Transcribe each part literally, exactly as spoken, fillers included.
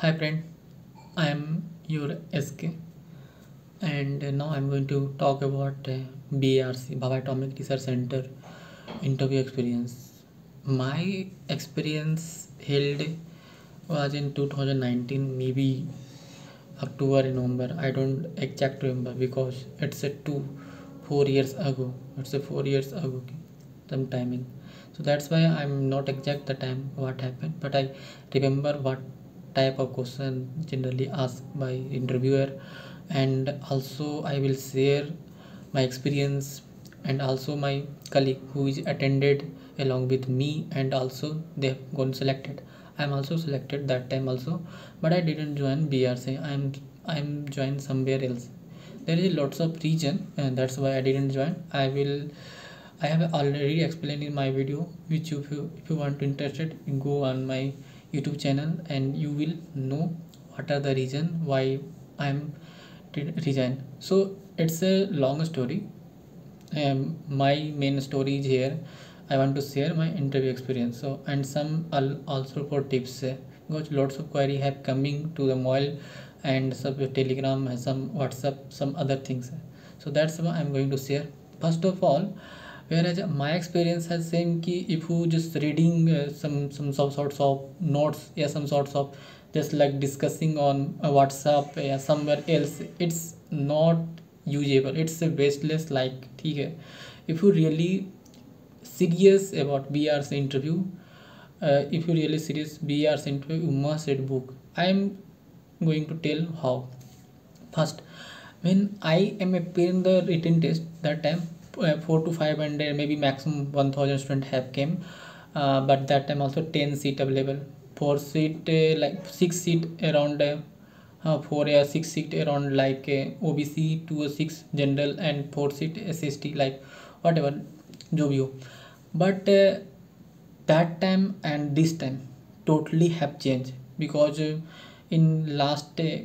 Hi friend, I am your S K and now I am going to talk about uh, B R C, Bhabha Atomic Research Center interview experience. My experience held was in two thousand nineteen, maybe October and November. I don't exact remember because it's a two, four years ago. It's a four years ago, some timing. So that's why I'm not exact the time what happened, but I remember what type of question generally asked by interviewer, and also I will share my experience and also my colleague who is attended along with me, and also they have gone selected. I'm also selected that time also, but I didn't join B R C. I'm I'm joined somewhere else. There is lots of reason, and that's why I didn't join. I will. I have already explained in my video, which if you, if you want to interested, go on my YouTube channel and you will know what are the reason why I'm resign. So it's a long story. Um, my main story is here. I want to share my interview experience. So and some also for tips, because lots of query have coming to the mobile and some Telegram, some WhatsApp, some other things. So that's what I'm going to share. First of all, whereas my experience has same ki if you just reading uh, some some sorts of notes, yeah, some sorts of just like discussing on uh, WhatsApp or yeah, somewhere else, it's not usable. It's a wasteless like, okay. If you really serious about B R C interview, uh, if you really serious B R C interview, you must read book. I am going to tell how. First, when I am appearing the written test that time, four to five hundred, maybe maximum one thousand student have came, uh, but that time also ten seat available, four seat uh, like six seat around, uh, four or uh, six seat around like uh, O B C, two or six general, and four seat S S T, like whatever, jo bhi ho. But uh, that time and this time totally have changed, because uh, in last. Uh,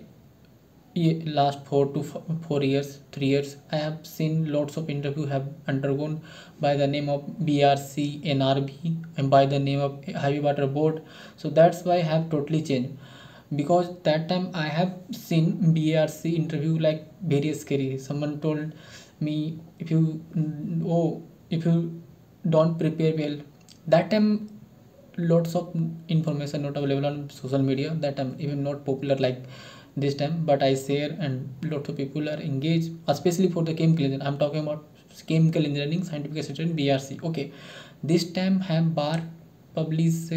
last four to four years three years I have seen lots of interview have undergone by the name of B R C, N R B, and by the name of Heavy Water Board. So that's why I have totally changed, because that time I have seen B R C interview like very scary. Someone told me, if you oh if you don't prepare well, that time lots of information not available on social media, that time even not popular like this time, but I share and lot of people are engaged, especially for the chemical engineering. I'm talking about chemical engineering, scientific assistant, B R C. Okay, this time have bar published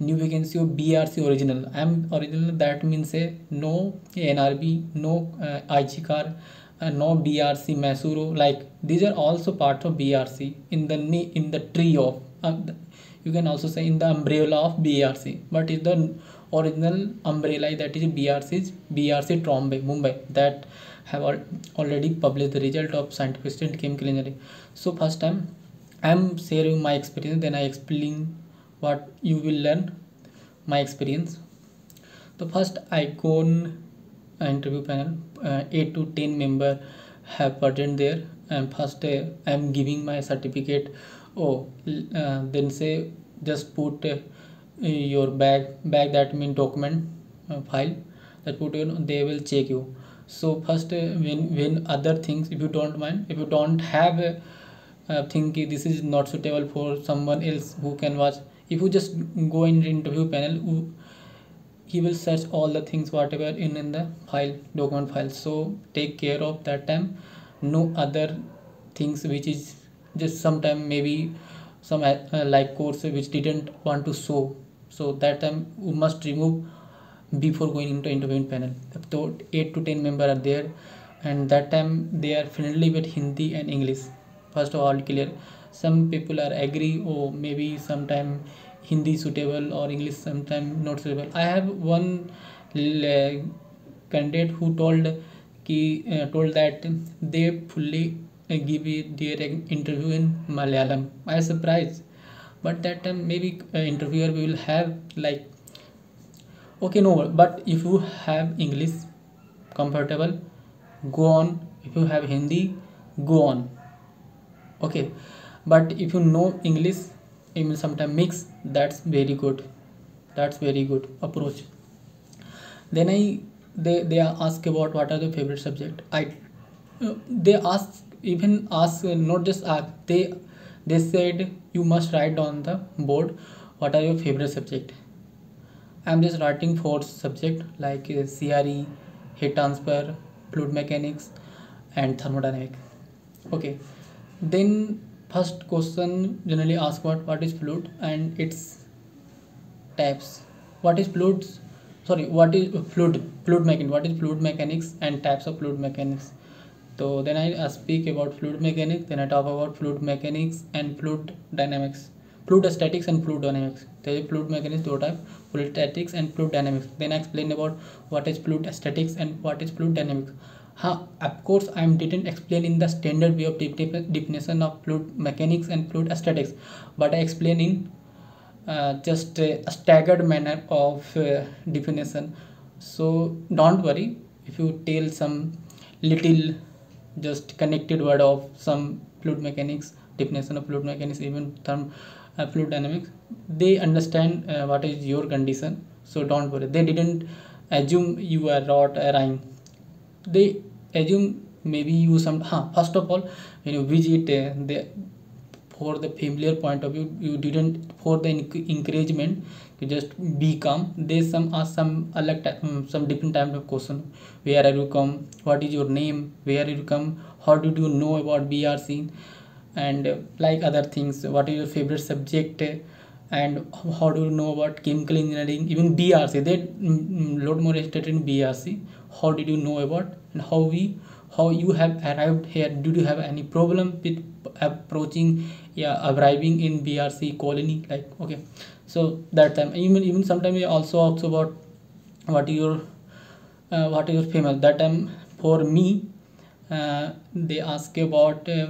new vacancy of B R C original. I'm original, that means uh, no N R B, no uh, I G car, uh, no B R C Masuro. Like these are also part of B R C in the in the tree of. Uh, you can also say in the umbrella of B R C, but is the original umbrella that is B R C's B R C Trombay, Mumbai, that have al already published the result of scientific assistant chemical engineering. So first time I am sharing my experience, then I explain what you will learn my experience. The first icon uh, interview panel, uh, eight to ten member have present there, and first uh, I am giving my certificate. Oh, uh, then say just put. Uh, your bag bag that means document uh, file that put in, they will check you. So first uh, when when other things, if you don't mind, if you don't have a uh, think this is not suitable for someone else who can watch, if you just go in the interview panel, who, he will search all the things whatever in in the file document file. So take care of that time, no other things which is just sometime maybe some uh, like course which didn't want to show. So that time you must remove before going into interview panel. So eight to ten member are there, and that time they are friendly with Hindi and English. First of all clear, some people are agree, or maybe sometime Hindi suitable or English sometime not suitable. I have one candidate who told, ki, uh, told that they fully give their interview in Malayalam. I was surprised, but that time maybe uh, interviewer will have like okay no. But if you have English comfortable, go on. If you have Hindi, go on. Okay, but if you know English, it will sometimes mix. That's very good. That's very good approach. Then I they they ask about what are the favorite subject. I uh, they ask even ask uh, not just ask they they said you must write on the board what are your favorite subject. I am just writing four subject like uh, C R E, heat transfer, fluid mechanics, and thermodynamic. Okay, then first question generally ask what what is fluid and its types. What is fluid? Sorry, what is fluid fluid mechanics? What is fluid mechanics and types of fluid mechanics? So then I speak about fluid mechanics. Then I talk about fluid mechanics and fluid dynamics, fluid statics and fluid dynamics. There is fluid mechanics two type, fluid statics and fluid dynamics. Then I explain about what is fluid statics and what is fluid dynamics. Huh, of course, I didn't explain in the standard way of definition of fluid mechanics and fluid statics, but I explain in uh, just a staggered manner of uh, definition. So don't worry if you tell some little just connected word of some fluid mechanics, definition of fluid mechanics, even term uh, fluid dynamics, they understand uh, what is your condition. So don't worry, they didn't assume you are not a rhyme. They assume maybe you some huh, first of all when you visit uh, they for the familiar point of view you didn't for the encouragement to just be calm. They some ask some alert um, some different type of question. Where are you come? What is your name? Where are you come? How did you know about B R C? And uh, like other things. What is your favorite subject? Uh, and how do you know about chemical engineering, even B R C? They mm, lot more interested in B R C. How did you know about and how we how you have arrived here? Did you have any problem with approaching yeah arriving in B R C colony? Like okay, so that time even even sometimes we also ask about what your uh, what is your famous. That time for me uh, they ask about uh,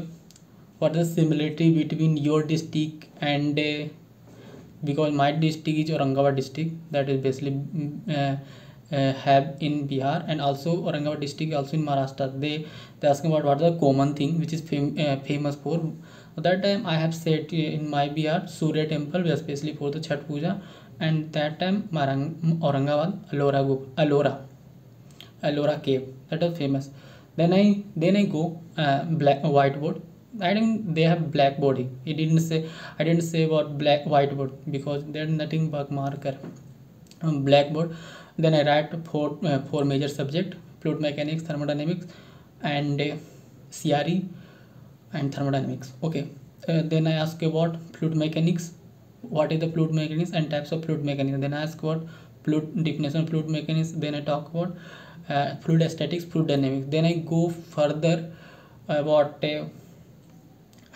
what is the similarity between your district and uh, because my district is Aurangabad district, that is basically uh, uh, have in Bihar, and also Aurangabad district also in Maharashtra. They they asking about what is the common thing which is fam uh, famous for. That time I have said in my Bihar Surya temple, especially for the Chhat Puja, and that time Aurangabad Alora Alora Alora cave, that is famous. Then I then I go uh, black whiteboard. I think they have black body. It didn't say I didn't say about black whiteboard because there's nothing but marker um, blackboard. Then I write four uh, four major subject: fluid mechanics, thermodynamics, and uh, C R E and thermodynamics. Okay. Uh, then I ask about fluid mechanics. What is the fluid mechanics and types of fluid mechanics? Then I ask about fluid definition of fluid mechanics. Then I talk about uh, fluid statics, fluid dynamics. Then I go further about uh,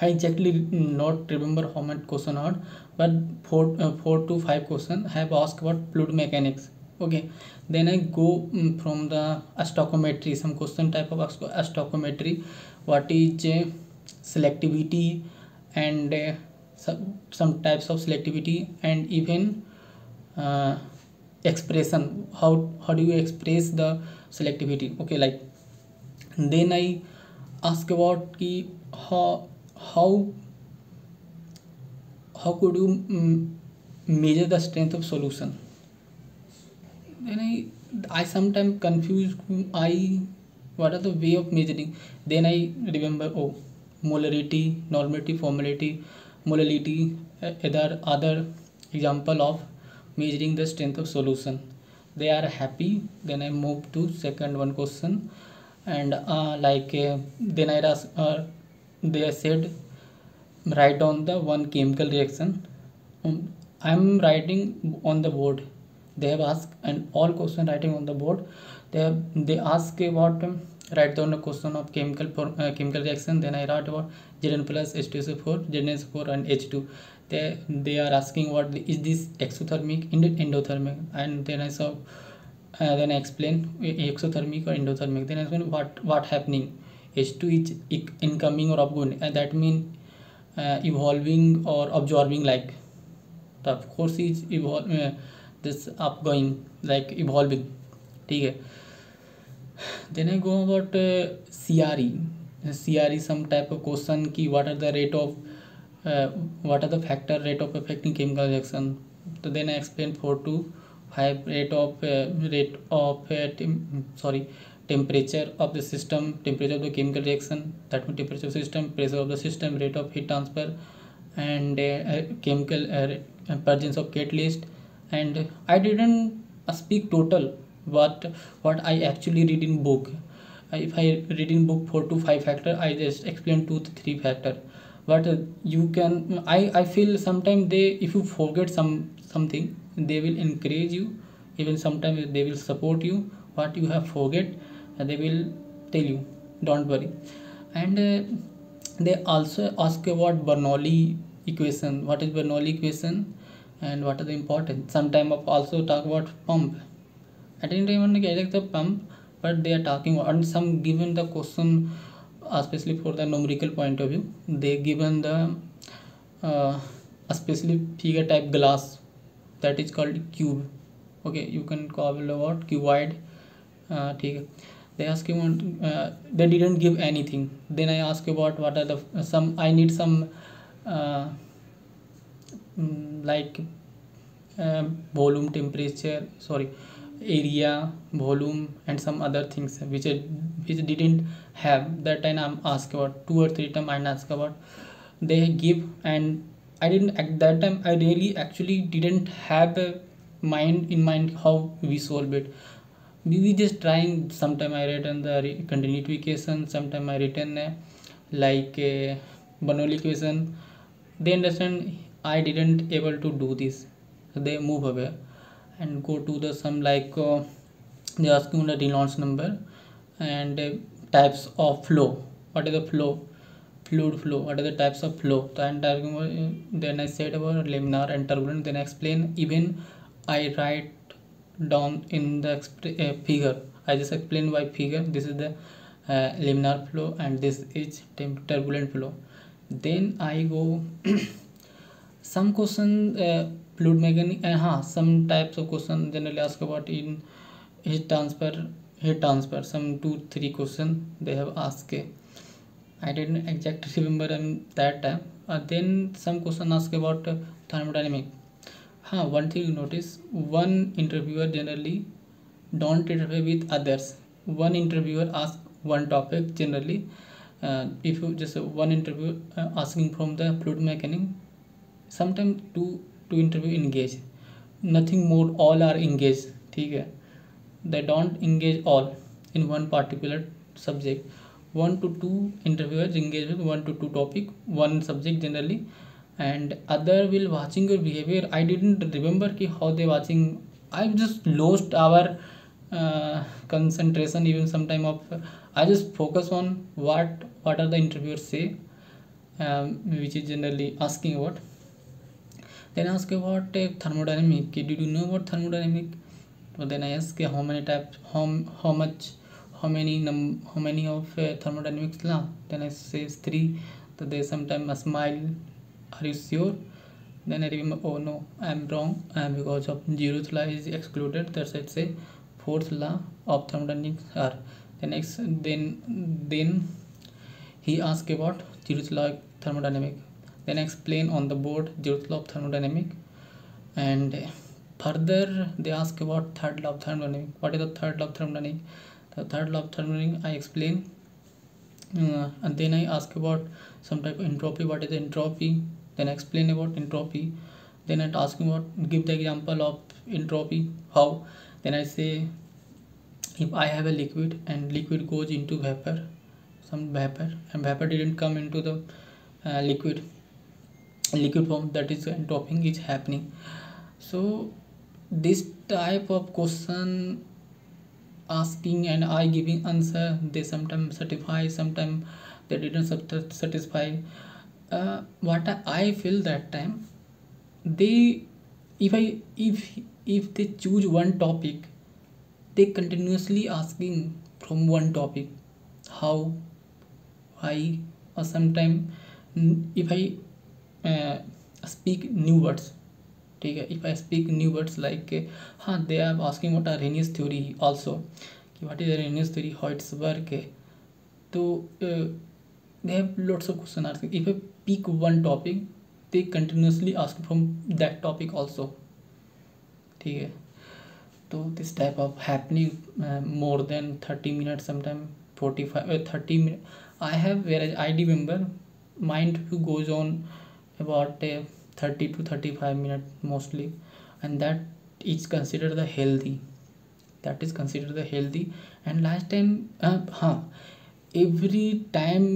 I exactly not remember how much question are, but four, uh, four to five question have asked about fluid mechanics. Okay, then I go um, from the stoichiometry, some question type of stoichiometry. What is uh, selectivity and uh, some, some types of selectivity and even uh, expression. How how do you express the selectivity? Okay, like then I ask about ki how. how how could you um, measure the strength of solution. Then i i sometimes confuse i what are the way of measuring. Then I remember oh molarity, normality, formality, molality, other other example of measuring the strength of solution. They are happy. Then I move to second one question, and uh, like uh, then i ask uh, they said write on the one chemical reaction. um, I'm writing on the board. They have asked and all question writing on the board. They have, they ask about um, write down a question of chemical for, uh, chemical reaction. Then I write about Zn plus H two S O four, Z N S four and H two. They they are asking what is this exothermic, endothermic, and then I saw uh, then I explain exothermic or endothermic. Then I explain what what happening. H two is incoming or outgoing, and that means uh, evolving or absorbing. Like तो of course is evolve uh, this upgoing like evolving. ठीक है. Then I go about uh, C R E. C R E some type of question कि what are the rate of uh, what are the factor rate of affecting chemical reaction. So then I explain four to five rate of rate of sorry temperature of the system, temperature of the chemical reaction, that mean temperature of system, pressure of the system, rate of heat transfer and chemical presence of catalyst. And I didn't speak total what what I actually read in book. If I read in book four to five factor, I just explain two to three factor. But you can, I I feel sometimes they, if you forget some something, they will encourage you. Even sometimes they will support you. What you have forget, they will tell you. Don't worry. And uh, they also ask about Bernoulli equation. What is Bernoulli equation? And what are the important? Sometimes also talk about pump. I didn't even get the pump, but they are talking about, and some given the question, especially for the numerical point of view, they given the uh, especially figure type glass that is called cube. Okay, you can call about cuboid. Uh, they ask you on, uh, they didn't give anything. Then I ask about what are the some. I need some. Uh, like uh, volume, temperature, sorry, area, volume, and some other things which I, which I didn't have. That time I'm asked about two or three times. I'm asked about they give, and I didn't at that time. I really actually didn't have a mind in mind how we solve it. We, we just trying. Sometime I written the continuity equation. Sometime I written uh, like uh, Bernoulli equation. They understand I didn't able to do this, so they move away and go to the some like uh, they ask you the Reynolds number and uh, types of flow. What is the flow? Fluid flow. What are the types of flow? So I'm talking about, uh, then I said about laminar and turbulent. Then I explain. Even I write down in the uh, figure. I just explain by figure. This is the uh, laminar flow and this is turbulent flow. Then I go. Some question uh, fluid mechanics and uh, हाँ some types of question generally ask about in heat transfer, heat transfer some two three question they have asked. I didn't exactly remember um, that time. Uh, then some question ask about uh, thermodynamic. हाँ, one thing you notice, one interviewer generally don't interfere with others. One interviewer ask one topic generally. Uh, if you just uh, one interviewer uh, asking from the fluid mechanics. Sometimes two two interview engage, nothing more. All are engaged, ठीक है. They don't engage all in one particular subject. One to two interviewers engage with one to two topic, one subject generally, and other will watching your behavior. I didn't remember कि how they watching. I just lost our uh, concentration even sometime of. I just focus on what what are the interviewers say, um, which is generally asking what. Then I ask about uh, thermodynamic. Did you know about thermodynamic? But then I ask uh, how many types, how how much, how many num, how many of uh, thermodynamics law. Then I say three. So they sometimes smile. Are you sure? Then I remember. Oh no, I am wrong. I am because of zeroth law is excluded. That's I say fourth law of thermodynamics are. Then next, then then he asked about zeroth law of thermodynamic. Then explain on the board zeroth law of thermodynamic, and further they ask about third law of thermodynamic. What is the third law of thermodynamic? The third law of thermodynamic I explain, uh, and then I ask about some type of entropy. What is the entropy? Then I explain about entropy. Then I ask about give the example of entropy. How? Then I say if I have a liquid and liquid goes into vapor, some vapor and vapor didn't come into the uh, liquid. Liquid form, that is entropying is happening. So this type of question asking and I giving answer, they sometimes satisfy, sometimes they didn't satisfy. Uh, what I feel that time, they if I if if they choose one topic, they continuously asking from one topic, how, why, or sometimes if I Uh, speak new words, ठीक है. If I speak new words like हाँ, they are asking about Arrhenius theory also, कि what is Arrhenius theory, how it's work है. तो uh, they have lots of question asking. If I pick one topic, they continuously ask from that topic also, ठीक है. to this type of happening uh, more than thirty minutes, sometimes forty-five or uh, thirty minutes I have, whereas I remember mine who goes on about uh, thirty to thirty-five minutes mostly, and that is considered the healthy, that is considered the healthy. And last time uh, huh, every time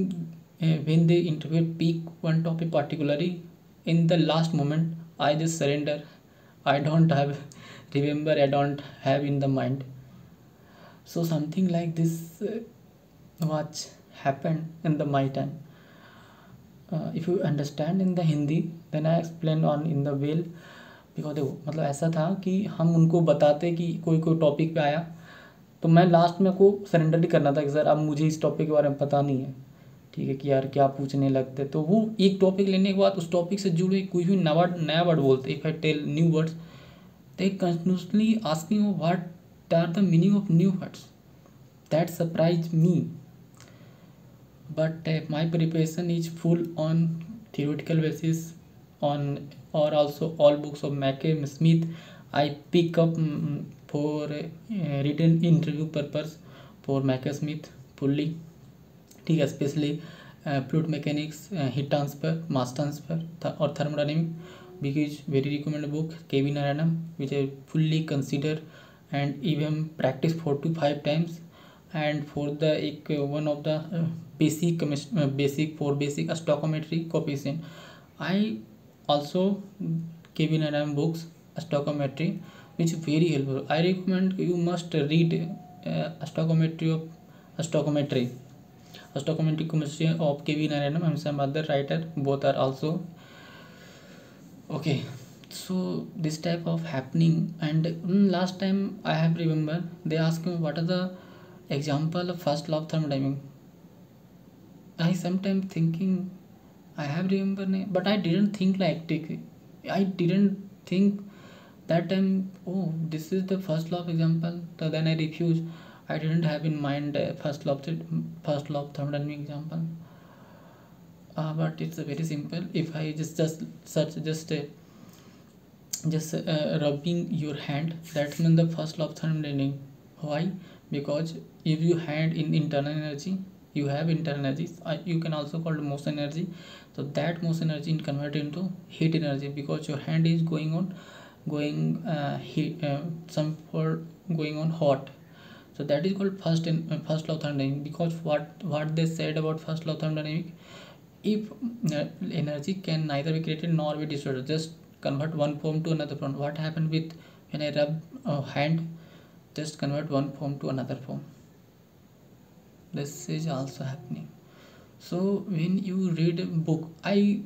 uh, when they interview pick one topic particularly, in the last moment I just surrender. I don't have remember, I don't have in the mind. So something like this uh, watch happened in the my time. Uh, if you understand in the Hindi, then I explain on in the well, because देखो मतलब ऐसा था कि हम उनको बताते कि कोई कोई टॉपिक पे आया तो मैं लास्ट में को सरेंडर ही करना था कि सर अब मुझे इस टॉपिक के बारे में पता नहीं है, ठीक है, कि यार क्या पूछने लगते. तो वो एक टॉपिक लेने के बाद उस टॉपिक से जुड़े कोई भी नया नया वर्ड बोलते, if I tell new words they continuously asking what are the meaning of new words, that surprise me. But uh, my preparation is full on theoretical basis, on or also all books of Mackay Smith. I pick up mm, for uh, written interview purpose for Mackay Smith fully. ठीक है, especially fluid mechanics, heat transfer, mass transfer और thermodynamics, because very recommended book K V Narayanam, which I fully consider and even practice four to five times. And for the एक one of the uh, basic uh, basic for basic stoichiometry coefficient, I also K V Narayanam books stoichiometry, which is very helpful. I recommend you must read uh, stoichiometry of stoichiometry, stoichiometry coefficient of K V Narayanam and some other writer. Both are also okay. So this type of happening. And mm, last time I have remember they asked me what are the example of first law of thermodynamics. I sometimes thinking I have remember name, but I didn't think like take, I didn't think that time, oh this is the first law of example, so then I refuse. I didn't have in mind uh, first law of th first law of thermodynamic example, uh, but it's uh, very simple. If I just just search just uh, just uh, rubbing your hand, that's mean the first law of thermodynamics. Why? Because if you hand in internal energy, you have internal energy, you can also call it motion energy. So that motion energy is converted into heat energy, because your hand is going on going uh, heat uh, some for going on hot. So that is called first in uh, first law of thermodynamics, because what what they said about first law of thermodynamics, if uh, energy can neither be created nor be destroyed, just convert one form to another form. What happened with when I rub uh, hand, just convert one form to another form. This is also happening. So when you read a book, I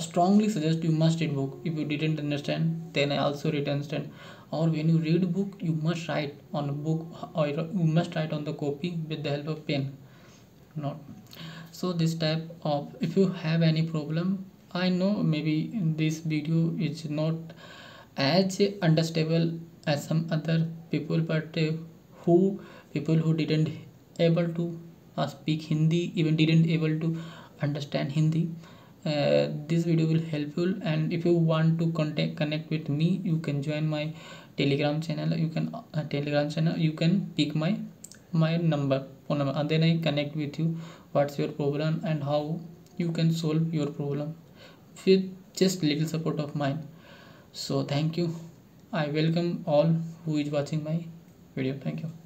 strongly suggest you must read book. If you didn't understand, then I also read understand. Or when you read book, you must write on a book, or you must write on the copy with the help of pen. Not so this type of, if you have any problem, I know maybe this video is not as understandable as some other people, but uh, who people who didn't able to uh, speak Hindi, even didn't able to understand Hindi, uh, this video will helpful. And if you want to contact connect with me, you can join my Telegram channel. You can uh, Telegram channel. You can pick my my number phone number, and then I connect with you. What's your problem and how you can solve your problem with just little support of mine. So thank you. I welcome all who is watching my video. Thank you.